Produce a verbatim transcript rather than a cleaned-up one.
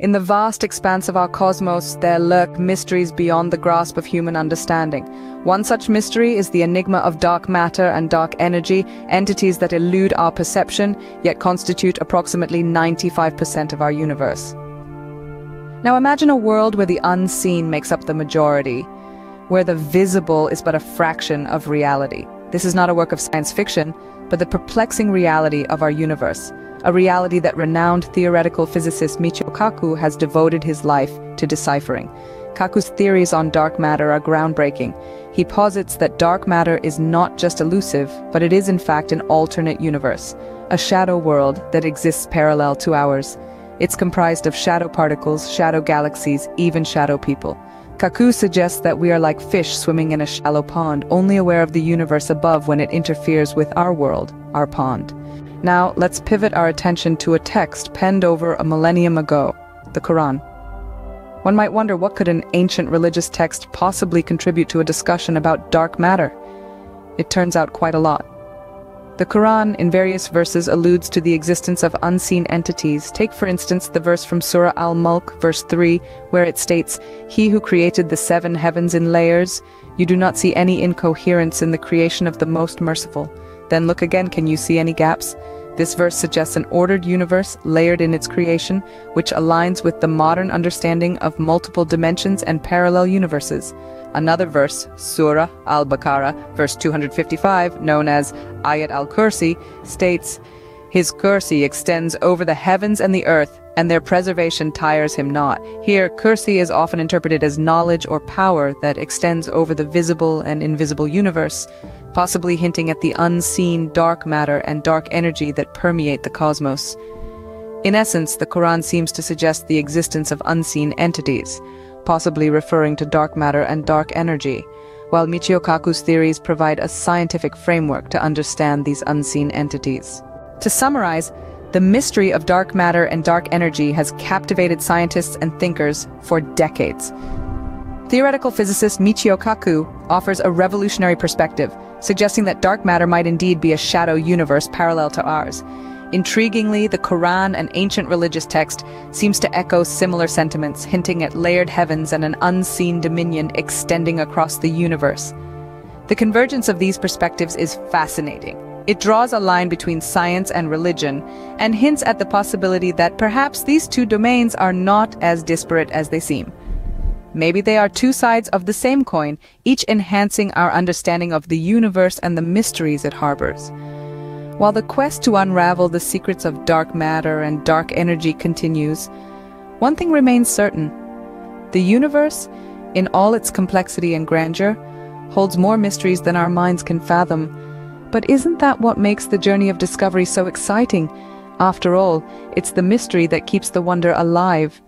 In the vast expanse of our cosmos, there lurk mysteries beyond the grasp of human understanding. One such mystery is the enigma of dark matter and dark energy, entities that elude our perception, yet constitute approximately ninety-five percent of our universe. Now imagine a world where the unseen makes up the majority, where the visible is but a fraction of reality. This is not a work of science fiction, but the perplexing reality of our universe. A reality that renowned theoretical physicist Michio Kaku has devoted his life to deciphering. Kaku's theories on dark matter are groundbreaking. He posits that dark matter is not just elusive, but it is in fact an alternate universe, a shadow world that exists parallel to ours. It's comprised of shadow particles, shadow galaxies, even shadow people. Kaku suggests that we are like fish swimming in a shallow pond, only aware of the universe above when it interferes with our world, our pond. Now, let's pivot our attention to a text penned over a millennium ago, the Quran. One might wonder, what could an ancient religious text possibly contribute to a discussion about dark matter? It turns out quite a lot. The Quran, in various verses, alludes to the existence of unseen entities. Take, for instance, the verse from Surah al-Mulk, verse three, where it states, "He who created the seven heavens in layers, you do not see any incoherence in the creation of the Most Merciful. Then look again, can you see any gaps?" This verse suggests an ordered universe, layered in its creation, which aligns with the modern understanding of multiple dimensions and parallel universes. Another verse, Surah al-Baqarah, verse two hundred fifty-five, known as Ayat al-Kursi, states, "His Kursi extends over the heavens and the earth, and their preservation tires him not." Here, Kursi is often interpreted as knowledge or power that extends over the visible and invisible universe, possibly hinting at the unseen dark matter and dark energy that permeate the cosmos. In essence, the Quran seems to suggest the existence of unseen entities, possibly referring to dark matter and dark energy, while Michio Kaku's theories provide a scientific framework to understand these unseen entities. To summarize, the mystery of dark matter and dark energy has captivated scientists and thinkers for decades. Theoretical physicist Michio Kaku offers a revolutionary perspective, suggesting that dark matter might indeed be a shadow universe parallel to ours. Intriguingly, the Quran, an ancient religious text, seems to echo similar sentiments, hinting at layered heavens and an unseen dominion extending across the universe. The convergence of these perspectives is fascinating. It draws a line between science and religion, and hints at the possibility that perhaps these two domains are not as disparate as they seem. Maybe they are two sides of the same coin, each enhancing our understanding of the universe and the mysteries it harbors. While the quest to unravel the secrets of dark matter and dark energy continues, one thing remains certain: the universe, in all its complexity and grandeur, holds more mysteries than our minds can fathom. But isn't that what makes the journey of discovery so exciting? After all, it's the mystery that keeps the wonder alive,